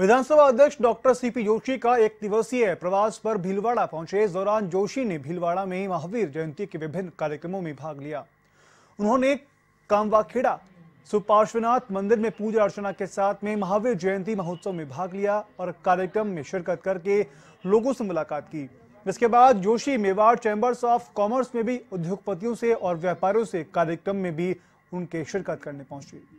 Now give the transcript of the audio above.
विधानसभा अध्यक्ष doctor CP Joshi का एक दिवसीय प्रवास पर भीलवाड़ा पहुंचे। इस दौरान जोशी ने भीलवाड़ा में महावीर जयंती के विभिन्न कार्यक्रमों में भाग लिया। उन्होंने कामवाखेड़ा सुपार्श्वनाथ मंदिर में पूजा अर्चना के साथ में महावीर जयंती महोत्सव में भाग लिया और कार्यक्रम में शिरकत करके लोगों से मुलाकात की। इसके बाद Joshi Mewar chambers of commerce में भी उद्योगपतियों से और व्यापारियों से कार्यक्रम में भी उनके शिरकत करने पहुंचे।